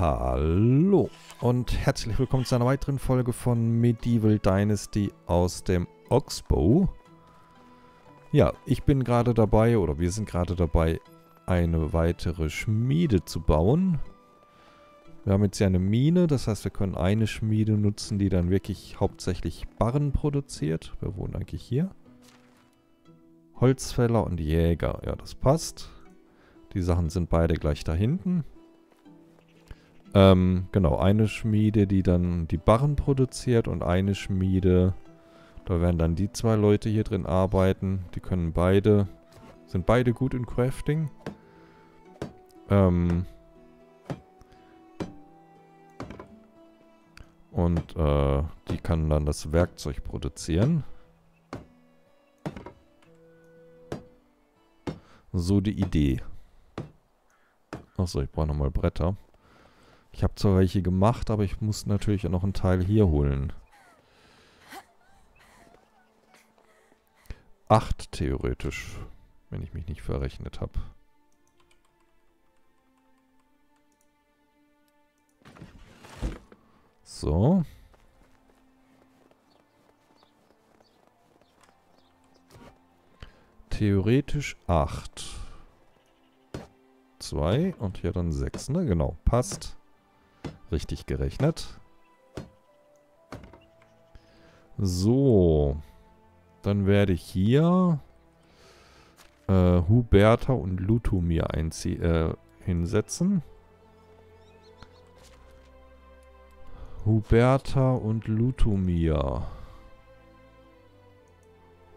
Hallo und herzlich willkommen zu einer weiteren Folge von Medieval Dynasty aus dem Oxbow. Ja, ich bin gerade dabei, oder wir sind gerade dabei, eine weitere Schmiede zu bauen. Wir haben jetzt ja eine Mine, das heißt, wir können eine Schmiede nutzen, die dann wirklich hauptsächlich Barren produziert. Wir wohnen eigentlich hier. Holzfäller und Jäger, ja, das passt. Die Sachen sind beide gleich da hinten. Genau, eine Schmiede, die dann die Barren produziert und eine Schmiede, da werden dann die zwei Leute hier drin arbeiten. Die können beide, sind beide gut in Crafting. Und die kann dann das Werkzeug produzieren. So die Idee. Achso, ich brauche nochmal Bretter. Ich habe zwar welche gemacht, aber ich muss natürlich auch noch einen Teil hier holen. 8 theoretisch, wenn ich mich nicht verrechnet habe. So. Theoretisch 8. 2 und hier dann 6, ne? Genau, passt. Richtig gerechnet. So. Dann werde ich hier Huberta und Lutomir hinsetzen. Huberta und Lutomir.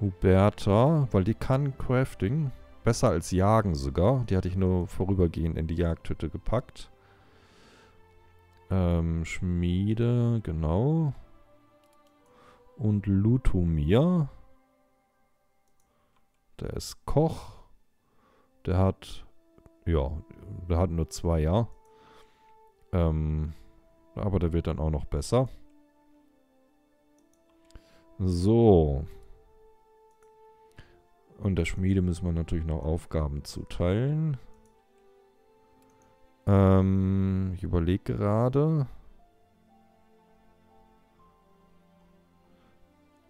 Huberta, weil die kann Crafting. Besser als Jagen sogar. Die hatte ich nur vorübergehend in die Jagdhütte gepackt. Schmiede, genau. Und Lutomir. Der ist Koch. Der hat... Ja, der hat nur 2, ja. Aber der wird dann auch noch besser. So. Und der Schmiede müssen wir natürlich noch Aufgaben zuteilen. Ich überlege gerade.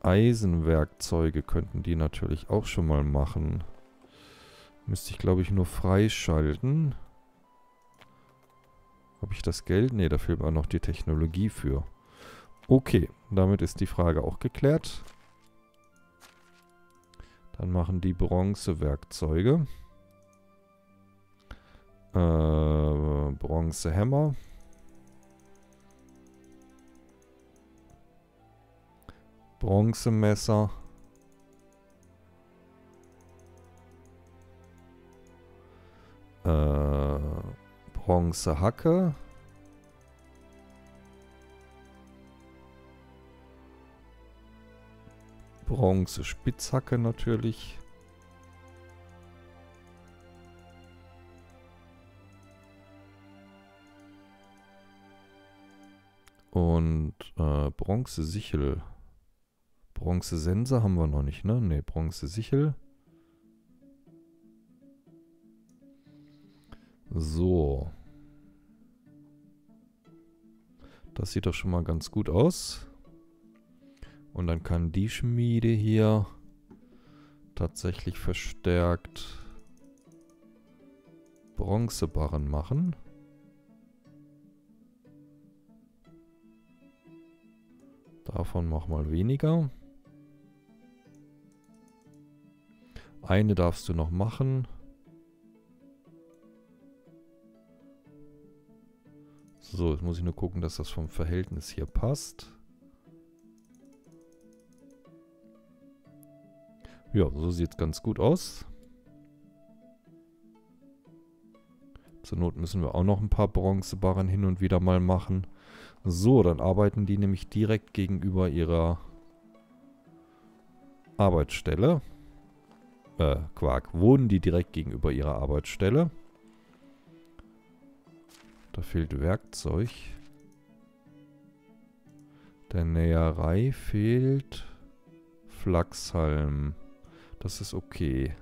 Eisenwerkzeuge könnten die natürlich auch schon mal machen. Müsste ich, glaube ich, nur freischalten. Habe ich das Geld? Ne, da fehlt mir noch die Technologie für. Okay, damit ist die Frage auch geklärt. Dann machen die Bronzewerkzeuge. Bronzehämmer. Bronzemesser. Bronzehacke. Bronzespitzhacke natürlich. Und Bronzesichel. Bronzesense haben wir noch nicht, ne? Ne, Bronzesichel. So. Das sieht doch schon mal ganz gut aus. Und dann kann die Schmiede hier tatsächlich verstärkt Bronzebarren machen. Davon mach mal weniger. Eine darfst du noch machen. So, jetzt muss ich nur gucken, dass das vom Verhältnis hier passt. Ja, so sieht es ganz gut aus. Zur Not müssen wir auch noch ein paar Bronzebarren hin und wieder mal machen. So, dann arbeiten die nämlich direkt gegenüber ihrer Arbeitsstelle. Quark, wohnen die direkt gegenüber ihrer Arbeitsstelle. Da fehlt Werkzeug. Der Näherei fehlt Flachshalm. Das ist okay.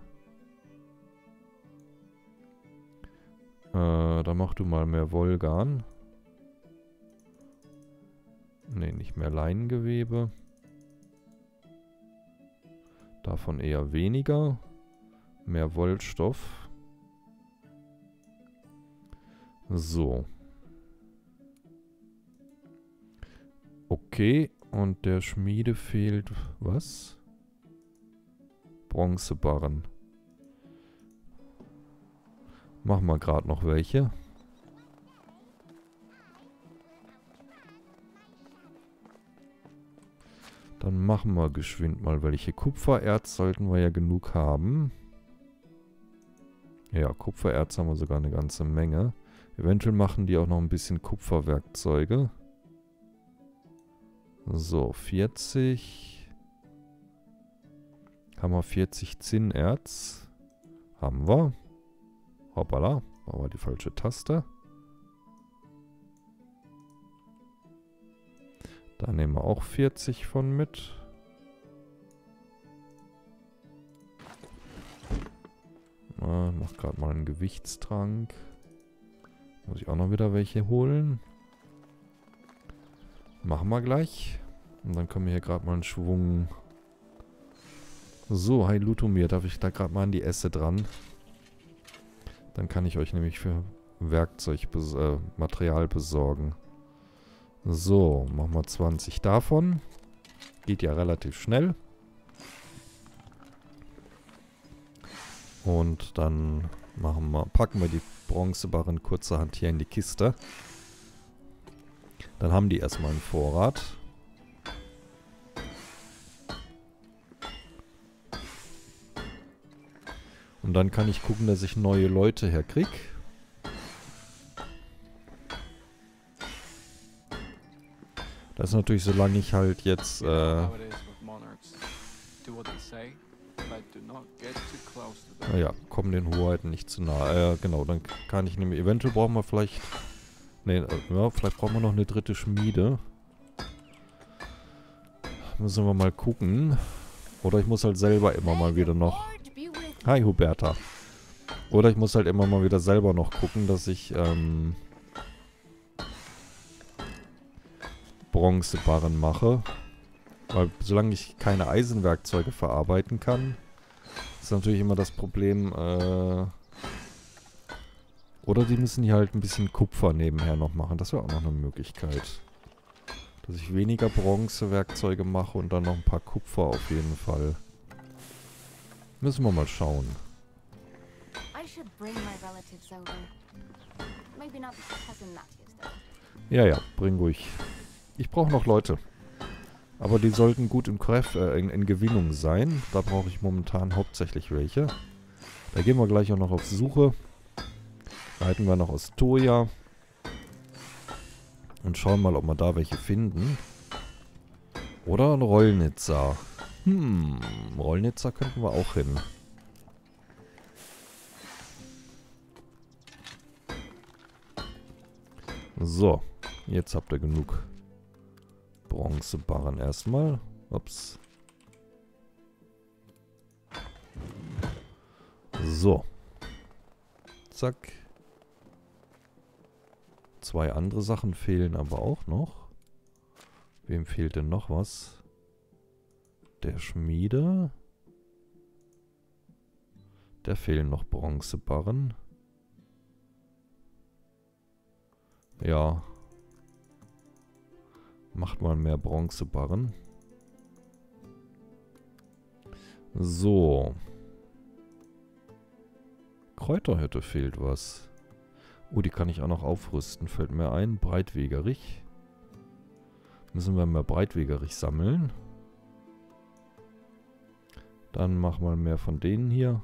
Da mach du mal mehr Wolgan. Ne, nicht mehr Leinengewebe. Davon eher weniger. Mehr Wollstoff. So. Okay. Und der Schmiede fehlt... Was? Bronzebarren. Machen wir gerade noch welche. Dann machen wir geschwind mal welche. Kupfererz sollten wir ja genug haben. Ja, Kupfererz haben wir sogar eine ganze Menge. Eventuell machen die auch noch ein bisschen Kupferwerkzeuge. So, 40. Haben wir 40 Zinnerz. Haben wir. Hoppala, war die falsche Taste. Da nehmen wir auch 40 von mit. Na, mach gerade mal einen Gewichtstrank. Muss ich auch noch wieder welche holen. Machen wir gleich. Und dann können wir hier gerade mal einen Schwung. So, hi Lutomir, darf ich da gerade mal an die Esse dran? Dann kann ich euch nämlich für Material besorgen. So, machen wir 20 davon. Geht ja relativ schnell. Und dann packen wir die Bronzebarren kurzerhand hier in die Kiste. Dann haben die erstmal einen Vorrat. Und dann kann ich gucken, dass ich neue Leute herkriege. Das ist natürlich, solange ich halt jetzt... naja, kommen den Hoheiten nicht zu nahe. Genau, dann kann ich nämlich... Eventuell brauchen wir vielleicht... Ne, ja, vielleicht brauchen wir noch eine dritte Schmiede. Müssen wir mal gucken. Oder ich muss halt selber immer mal wieder noch... Hi, Huberta. Oder ich muss halt immer mal wieder selber noch gucken, dass ich, Bronzebarren mache. Weil solange ich keine Eisenwerkzeuge verarbeiten kann, ist natürlich immer das Problem, oder die müssen hier halt ein bisschen Kupfer nebenher noch machen. Das wäre auch noch eine Möglichkeit. Dass ich weniger Bronzewerkzeuge mache und dann noch ein paar Kupfer auf jeden Fall. Müssen wir mal schauen. Ja, ja, bring ruhig. Ich brauche noch Leute. Aber die sollten gut in Gewinnung sein. Da brauche ich momentan hauptsächlich welche. Da gehen wir gleich auch noch auf Suche. Da halten wir noch Astoria. Und schauen mal, ob wir da welche finden. Oder ein Rollnitzer. Hm, Rollnitzer könnten wir auch hin. So, jetzt habt ihr genug Bronzebarren erstmal. Ups. So. Zack. Zwei andere Sachen fehlen aber auch noch. Wem fehlt denn noch was? Der Schmiede. Da fehlen noch Bronzebarren. Ja. Macht mal mehr Bronzebarren. So. Kräuterhütte fehlt was. Oh, die kann ich auch noch aufrüsten. Fällt mir ein. Breitwegerich. Müssen wir mehr Breitwegerich sammeln. Dann mach mal mehr von denen hier.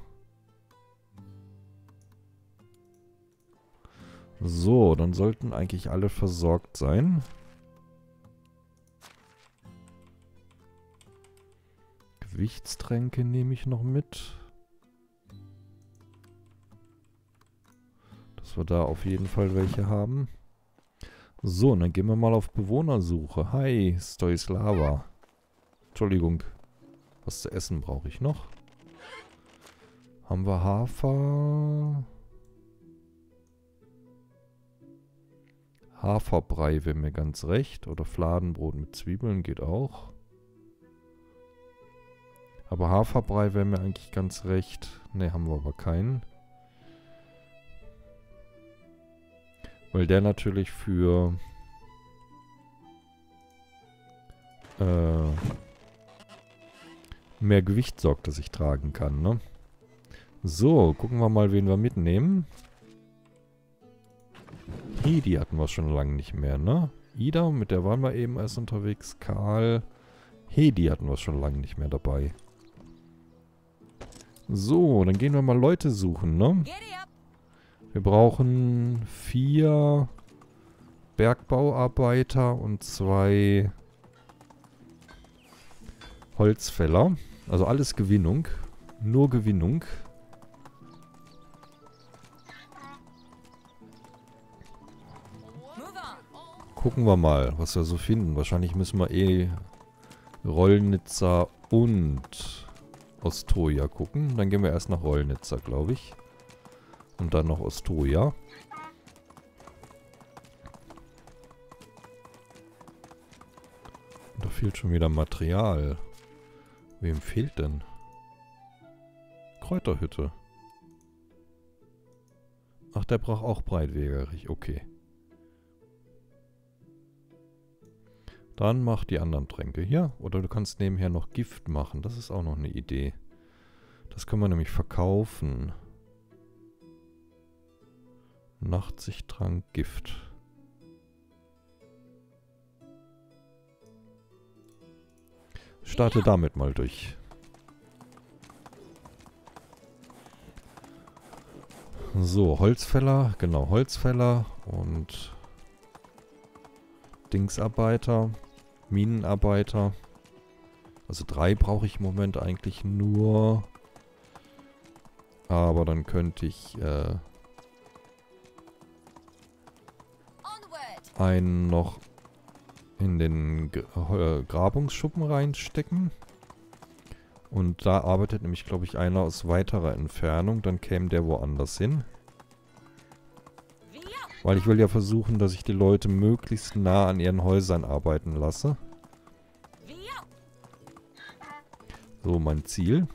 So, dann sollten eigentlich alle versorgt sein. Gewichtstränke nehme ich noch mit. Dass wir da auf jeden Fall welche haben. So, und dann gehen wir mal auf Bewohnersuche. Hi, Stoislava. Entschuldigung. Was zu essen brauche ich noch? Haben wir Hafer? Haferbrei wäre mir ganz recht. Oder Fladenbrot mit Zwiebeln geht auch. Aber Haferbrei wäre mir eigentlich ganz recht. Ne, haben wir aber keinen. Weil der natürlich für... mehr Gewicht sorgt, dass ich tragen kann, ne? So, gucken wir mal, wen wir mitnehmen. Hedi hatten wir schon lange nicht mehr, ne? Ida, mit der waren wir eben erst unterwegs. Karl. Hedi hatten wir schon lange nicht mehr dabei. So, dann gehen wir mal Leute suchen, ne? Wir brauchen 4 Bergbauarbeiter und 2 Holzfäller. Also alles Gewinnung. Nur Gewinnung. Gucken wir mal, was wir so finden. Wahrscheinlich müssen wir eh Rollnitzer und Ostroja gucken. Dann gehen wir erst nach Rollnitzer, glaube ich. Und dann noch Astoria. Da fehlt schon wieder Material. Wem fehlt denn? Kräuterhütte. Ach, der braucht auch breitwegerig. Okay. Dann mach die anderen Tränke. Ja, oder du kannst nebenher noch Gift machen. Das ist auch noch eine Idee. Das können wir nämlich verkaufen. Nachtsichttrank Gift. Starte damit mal durch. So, Holzfäller. Genau, Holzfäller und Dingsarbeiter, Minenarbeiter. Also 3 brauche ich im Moment eigentlich nur. Aber dann könnte ich... einen noch in den Grabungsschuppen reinstecken. Und da arbeitet nämlich, glaube ich, einer aus weiterer Entfernung. Dann käme der woanders hin. Weil ich will ja versuchen, dass ich die Leute möglichst nah an ihren Häusern arbeiten lasse. So, mein Ziel.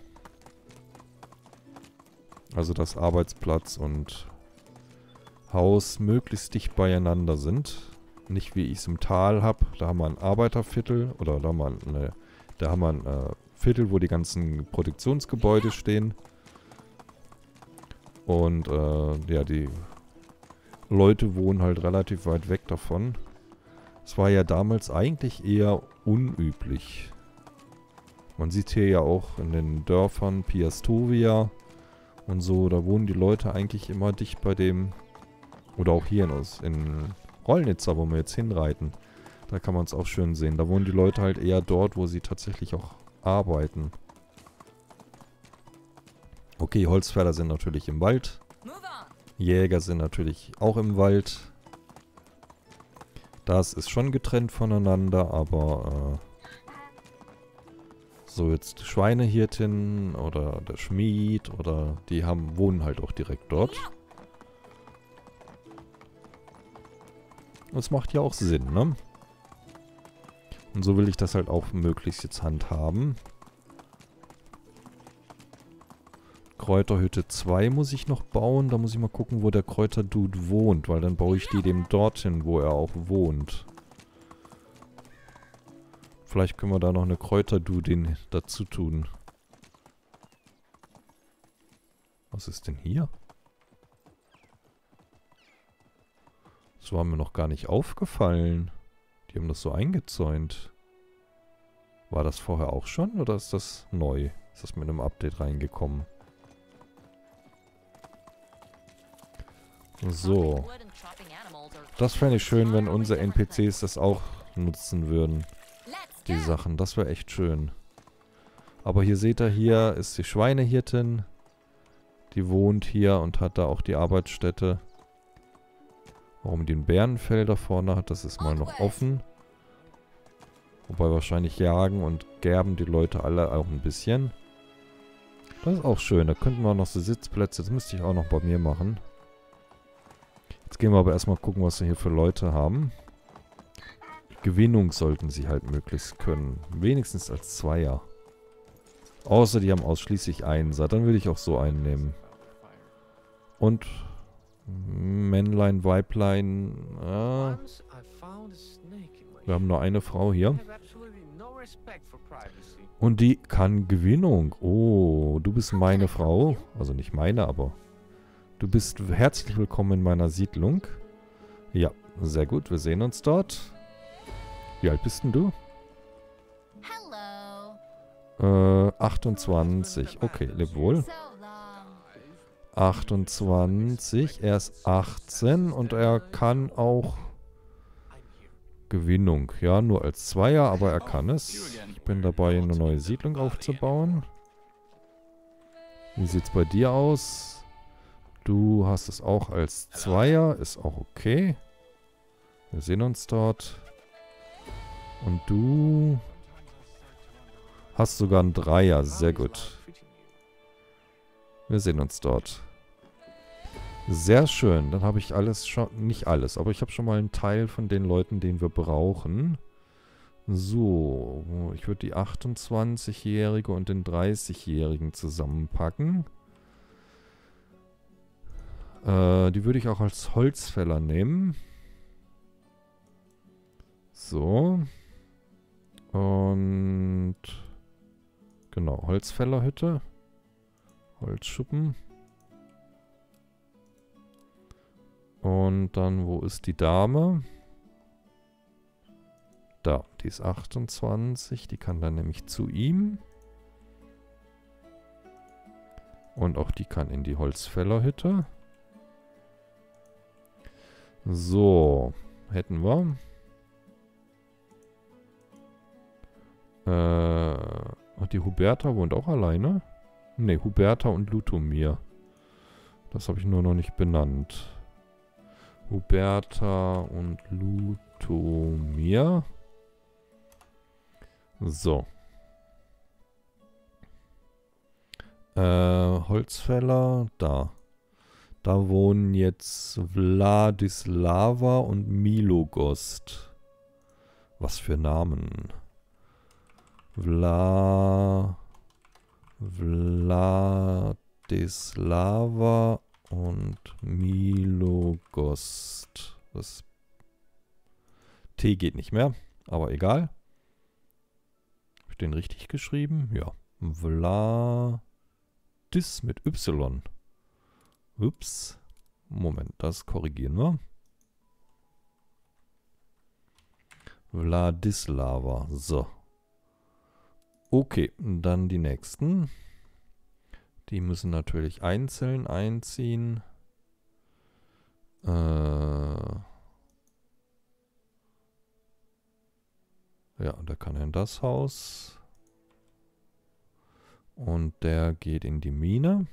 Also, dass Arbeitsplatz und Haus möglichst dicht beieinander sind. Nicht wie ich es im Tal habe. Da haben wir ein Arbeiterviertel. Oder da haben wir ein Viertel, wo die ganzen Produktionsgebäude stehen. Und ja, die Leute wohnen halt relativ weit weg davon. Es war ja damals eigentlich eher unüblich. Man sieht hier ja auch in den Dörfern Piastovia und so. Da wohnen die Leute eigentlich immer dicht bei dem... Oder auch hier in Rollnitzer, wo wir jetzt hinreiten. Da kann man es auch schön sehen. Da wohnen die Leute halt eher dort, wo sie tatsächlich auch arbeiten. Okay, Holzfäller sind natürlich im Wald. Jäger sind natürlich auch im Wald. Das ist schon getrennt voneinander, aber... so, jetzt Schweinehirtin oder der Schmied oder... Die wohnen halt auch direkt dort. Das macht ja auch Sinn, ne? Und so will ich das halt auch möglichst jetzt handhaben. Kräuterhütte 2 muss ich noch bauen. Da muss ich mal gucken, wo der Kräuterdude wohnt. Weil dann baue ich die dem dorthin, wo er auch wohnt. Vielleicht können wir da noch eine Kräuterdudin dazu tun. Was ist denn hier? Das war mir noch gar nicht aufgefallen. Die haben das so eingezäunt. War das vorher auch schon oder ist das neu? Ist das mit einem Update reingekommen? So. Das fände ich schön, wenn unsere NPCs das auch nutzen würden. Die Sachen. Das wäre echt schön. Aber hier seht ihr, hier ist die Schweinehirtin. Die wohnt hier und hat da auch die Arbeitsstätte. Warum den Bärenfelder vorne hat, das ist mal noch offen. Wobei wahrscheinlich jagen und gerben die Leute alle auch ein bisschen. Das ist auch schön. Da könnten wir noch so Sitzplätze. Das müsste ich auch noch bei mir machen. Jetzt gehen wir aber erstmal gucken, was wir hier für Leute haben. Gewinnung sollten sie halt möglichst können. Wenigstens als Zweier. Außer die haben ausschließlich Einser. Dann würde ich auch so einen nehmen. Und Männlein, Weiblein. Ja. Wir haben nur eine Frau hier. Und die kann Gewinnung. Oh, du bist meine Frau. Also nicht meine, aber... Du bist herzlich willkommen in meiner Siedlung. Ja, sehr gut. Wir sehen uns dort. Wie alt bist denn du? 28. Okay, leb wohl. 28. Er ist 18 und er kann auch... Gewinnung. Ja, nur als Zweier, aber er kann es. Ich bin dabei, eine neue Siedlung aufzubauen. Wie sieht es bei dir aus? Du hast es auch als Zweier. Ist auch okay. Wir sehen uns dort. Und du hast sogar einen Dreier. Sehr gut. Wir sehen uns dort. Sehr schön. Dann habe ich alles schon... Nicht alles, aber ich habe schon mal einen Teil von den Leuten, den wir brauchen. So. Ich würde die 28-Jährige und den 30-Jährigen zusammenpacken. Die würde ich auch als Holzfäller nehmen. So. Und... Genau, Holzfällerhütte. Holzschuppen. Und dann, wo ist die Dame? Da, die ist 28. Die kann dann nämlich zu ihm. Und auch die kann in die Holzfällerhütte. So, hätten wir. Ach, die Huberta wohnt auch alleine? Ne, Huberta und Lutomir. Das habe ich nur noch nicht benannt. Huberta und Lutomir. So. Holzfäller, da. Da wohnen jetzt Vladislava und Milogost. Was für Namen. Vladislava und Milogost. Das T geht nicht mehr, aber egal. Hab ich den richtig geschrieben? Ja. Vladis mit Y. Ups. Moment, das korrigieren wir. Vladislava. So. Okay, dann die nächsten. Die müssen natürlich einzeln einziehen. Ja, und der kann in das Haus. Und der geht in die Mine.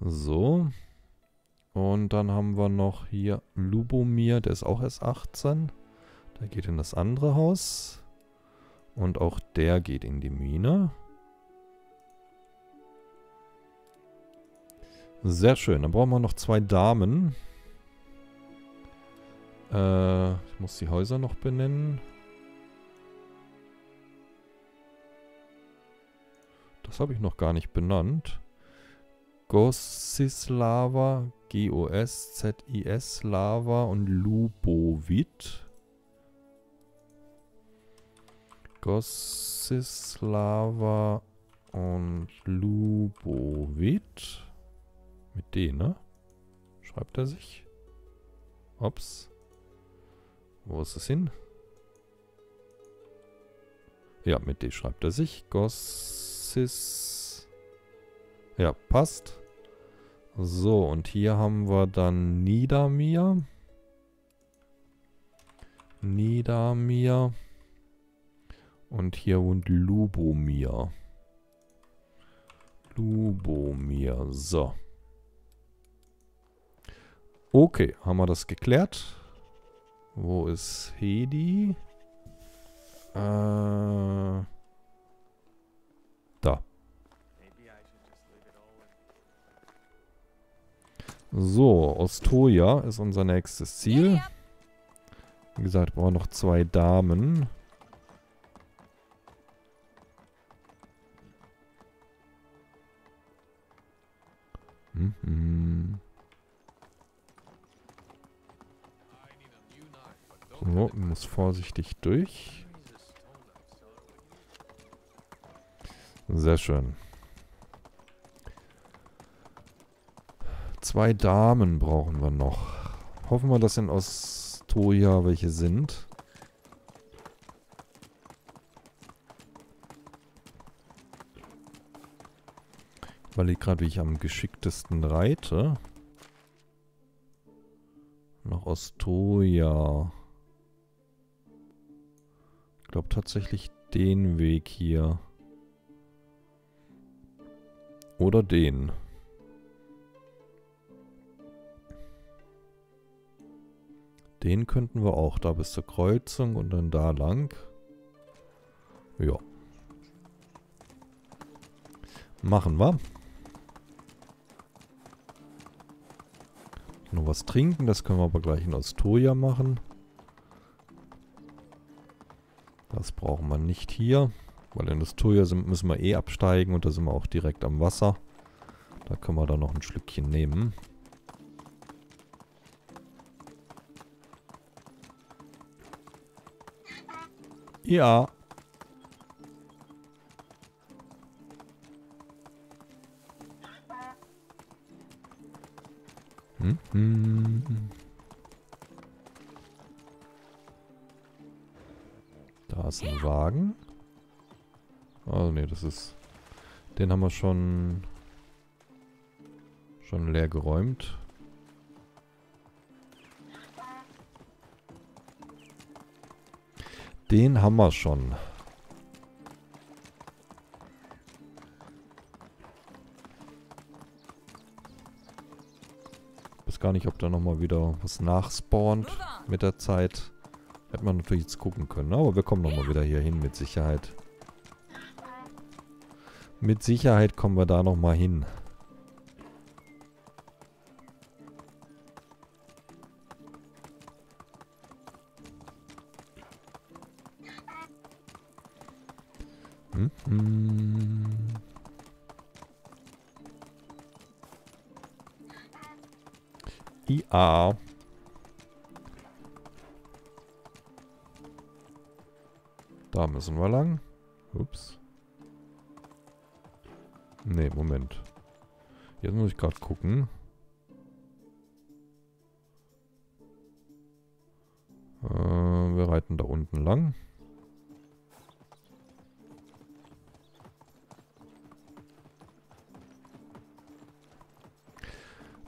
So. Und dann haben wir noch hier Lubomir, der ist auch erst 18. Der geht in das andere Haus. Und auch der geht in die Mine. Sehr schön. Dann brauchen wir noch zwei Damen. Ich muss die Häuser noch benennen. Das habe ich noch gar nicht benannt. Gossislava, Gossislava und Lubovit. Gossislava und Lubovit. Mit D, ne? Schreibt er sich? Ups. Wo ist es hin? Ja, mit D schreibt er sich. Gossis. Ja, passt. So, und hier haben wir dann Nidamir. Und hier wohnt Lubomir. So. Okay, haben wir das geklärt. Wo ist Hedi? Da. So, Astoria ist unser nächstes Ziel. Wie gesagt, brauchen wir noch 2 Damen. So, muss vorsichtig durch. Sehr schön. 2 Damen brauchen wir noch. Hoffen wir, dass in Astoria welche sind. Ich überlege gerade, wie ich am geschicktesten reite. Nach Astoria. Ich glaube tatsächlich den Weg hier. Oder den. Den könnten wir auch da bis zur Kreuzung und dann da lang. Ja. Machen wir. Nur was trinken, das können wir aber gleich in Astoria machen. Das brauchen wir nicht hier. Weil in Astoria müssen wir eh absteigen und da sind wir auch direkt am Wasser. Da können wir dann noch ein Schlückchen nehmen. Ja. Da ist ein Wagen. Oh ne, das ist... Den haben wir schon leer geräumt. Den haben wir schon. Ich weiß gar nicht, ob da nochmal wieder was nachspawnt mit der Zeit. Hätte man natürlich jetzt gucken können, aber wir kommen nochmal wieder hier hin mit Sicherheit. Mit Sicherheit kommen wir da nochmal hin. IA. Da müssen wir lang. Ups. Ne, Moment. Jetzt muss ich gerade gucken. Wir reiten da unten lang.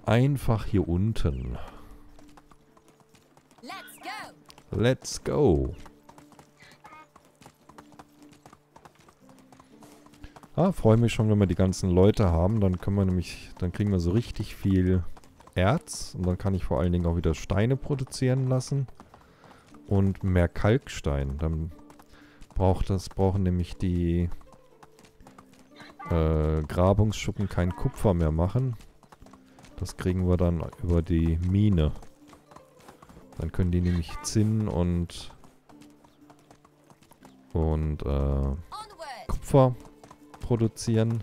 Einfach hier unten. Let's go. Ah, freue mich schon, wenn wir die ganzen Leute haben. Dann können wir nämlich, dann kriegen wir so richtig viel Erz. Und dann kann ich vor allen Dingen auch wieder Steine produzieren lassen. Und mehr Kalkstein. Dann brauchen nämlich die Grabungsschuppen kein Kupfer mehr machen. Das kriegen wir dann über die Mine. Dann können die nämlich Zinn und Kupfer produzieren.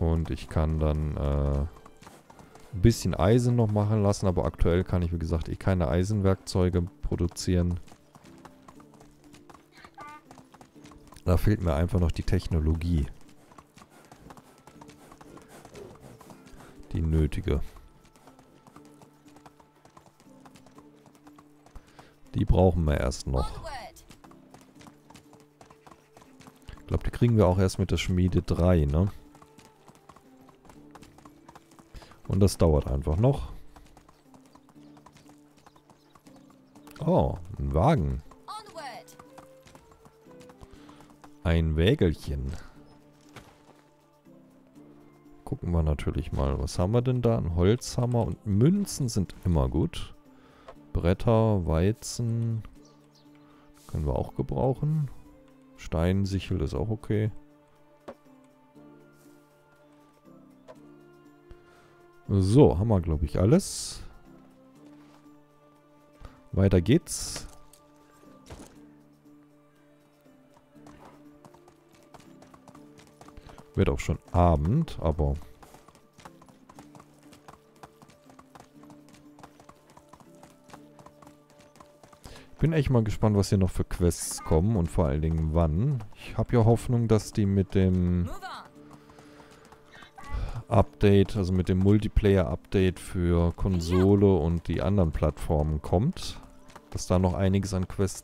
Und ich kann dann ein bisschen Eisen noch machen lassen, aber aktuell kann ich, wie gesagt, eh keine Eisenwerkzeuge produzieren. Da fehlt mir einfach noch die Technologie. Die nötige. Die brauchen wir erst noch. Ich glaube, die kriegen wir auch erst mit der Schmiede 3, ne? Und das dauert einfach noch. Oh, ein Wagen. Ein Wägelchen. Gucken wir natürlich mal, was haben wir denn da? Ein Holzhammer und Münzen sind immer gut. Bretter, Weizen können wir auch gebrauchen. Steinsichel ist auch okay. So, haben wir, glaube ich, alles. Weiter geht's. Wird auch schon Abend, aber... Bin echt mal gespannt, was hier noch für Quests kommen und vor allen Dingen wann. Ich habe ja Hoffnung, dass die mit dem Update, also mit dem Multiplayer-Update für Konsole und die anderen Plattformen kommt. Dass da noch einiges an Quests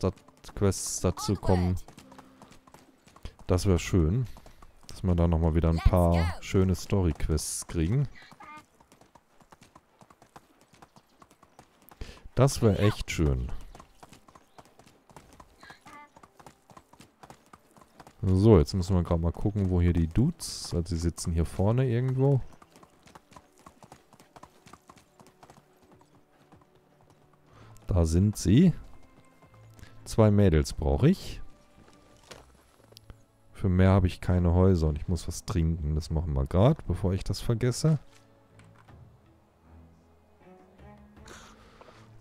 dazu kommen. Das wäre schön. Dass wir da nochmal wieder ein paar schöne Story-Quests kriegen. Das wäre echt schön. So, jetzt müssen wir gerade mal gucken, wo hier die Dudes... Also sie sitzen hier vorne irgendwo. Da sind sie. 2 Mädels brauche ich. Für mehr habe ich keine Häuser und ich muss was trinken. Das machen wir gerade, bevor ich das vergesse.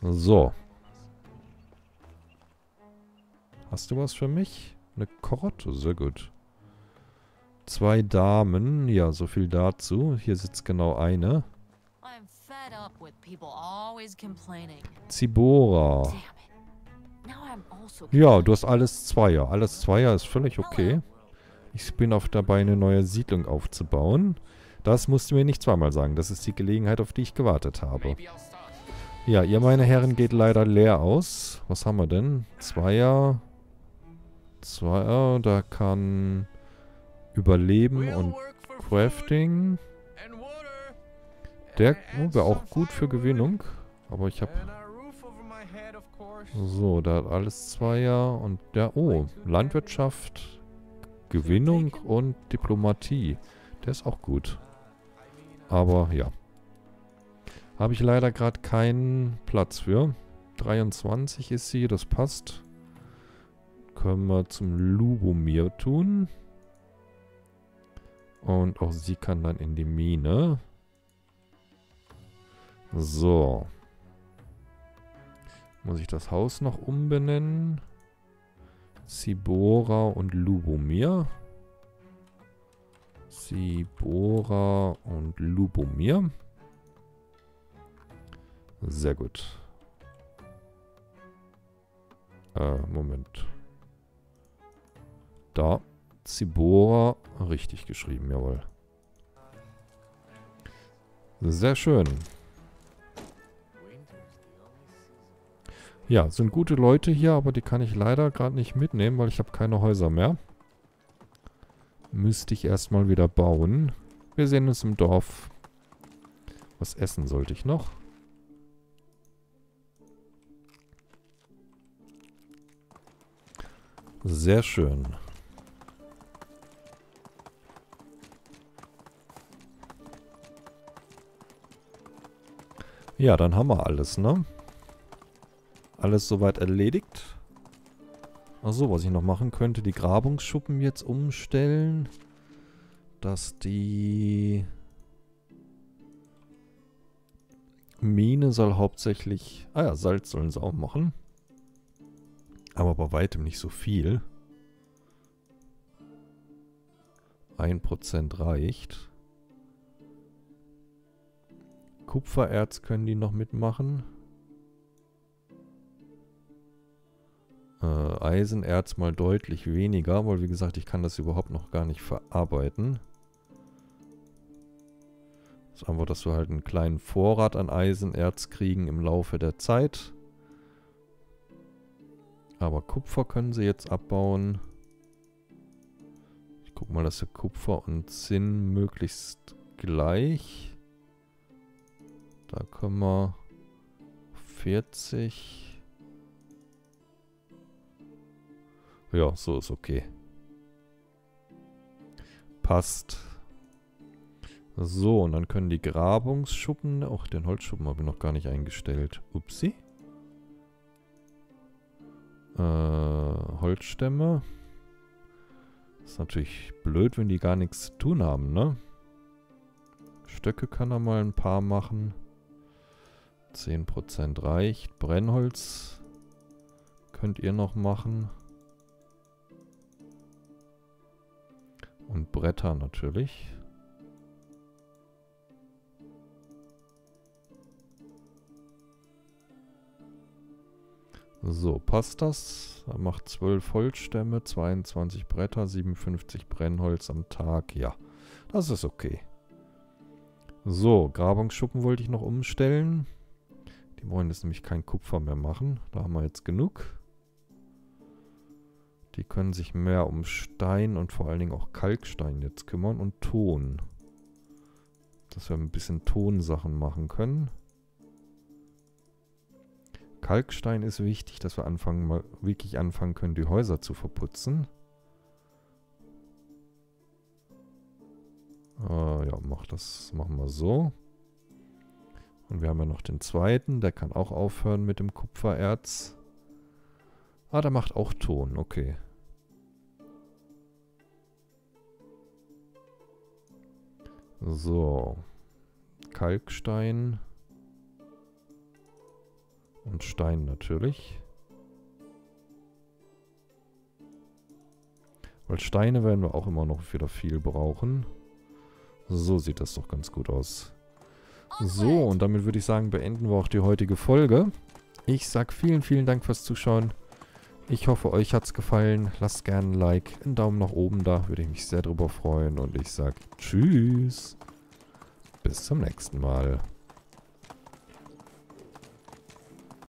So. Hast du was für mich? Eine Karotte, sehr gut. 2 Damen, ja, so viel dazu. Hier sitzt genau eine. Sibora. Ja, du hast alles Zweier. Alles Zweier ist völlig okay. Ich bin auch dabei, eine neue Siedlung aufzubauen. Das musst du mir nicht zweimal sagen. Das ist die Gelegenheit, auf die ich gewartet habe. Ja, ihr, meine Herren, geht leider leer aus. Was haben wir denn? Zweier... da kann Überleben und Crafting. Der wäre auch gut für Gewinnung. Aber ich habe... So, da hat alles Zweier und der... Oh, Landwirtschaft, Gewinnung und Diplomatie. Der ist auch gut. Aber ja. Habe ich leider gerade keinen Platz für. 23 ist sie, das passt. Können wir zum Lubomir tun. Und auch sie kann dann in die Mine. So. Muss ich das Haus noch umbenennen? Sibora und Lubomir. Sibora und Lubomir. Sehr gut. Moment. Da, Sibora, richtig geschrieben, jawohl. Sehr schön. Ja, sind gute Leute hier, aber die kann ich leider gerade nicht mitnehmen, weil ich habe keine Häuser mehr. Müsste ich erstmal wieder bauen. Wir sehen uns im Dorf. Was essen sollte ich noch? Sehr schön. Ja, dann haben wir alles, ne? Alles soweit erledigt. Achso, was ich noch machen könnte, die Grabungsschuppen jetzt umstellen. Dass die... Mine soll hauptsächlich... Ah ja, Salz sollen sie auch machen. Aber bei weitem nicht so viel. 1% reicht. Kupfererz können die noch mitmachen. Eisenerz mal deutlich weniger, weil wie gesagt, ich kann das überhaupt noch gar nicht verarbeiten. Das ist einfach, dass wir halt einen kleinen Vorrat an Eisenerz kriegen im Laufe der Zeit. Aber Kupfer können sie jetzt abbauen. Ich guck mal, dass wir Kupfer und Zinn möglichst gleich... Da können wir 40. Ja, so ist okay. Passt. So, und dann können die Grabungsschuppen... Auch den Holzschuppen habe ich noch gar nicht eingestellt. Upsi. Holzstämme. Ist natürlich blöd, wenn die gar nichts zu tun haben, ne? Stöcke kann er mal ein paar machen. 10% reicht. Brennholz könnt ihr noch machen. Und Bretter natürlich. So, passt das? Er macht 12 Holzstämme, 22 Bretter, 57 Brennholz am Tag. Ja, das ist okay. So, Grabungsschuppen wollte ich noch umstellen. Die wollen jetzt nämlich kein Kupfer mehr machen. Da haben wir jetzt genug. Die können sich mehr um Stein und vor allen Dingen auch Kalkstein jetzt kümmern und Ton. Dass wir ein bisschen Tonsachen machen können. Kalkstein ist wichtig, dass wir wirklich anfangen können, die Häuser zu verputzen. Ja, machen wir so. Und wir haben ja noch den zweiten, der kann auch aufhören mit dem Kupfererz. Ah, der macht auch Ton, okay. So. Kalkstein. Und Stein natürlich. Weil Steine werden wir auch immer noch wieder viel brauchen. So sieht das doch ganz gut aus. So, und damit würde ich sagen, beenden wir auch die heutige Folge. Ich sage vielen, vielen Dank fürs Zuschauen. Ich hoffe, euch hat es gefallen. Lasst gerne ein Like, einen Daumen nach oben da. Würde ich mich sehr drüber freuen. Und ich sage Tschüss. Bis zum nächsten Mal.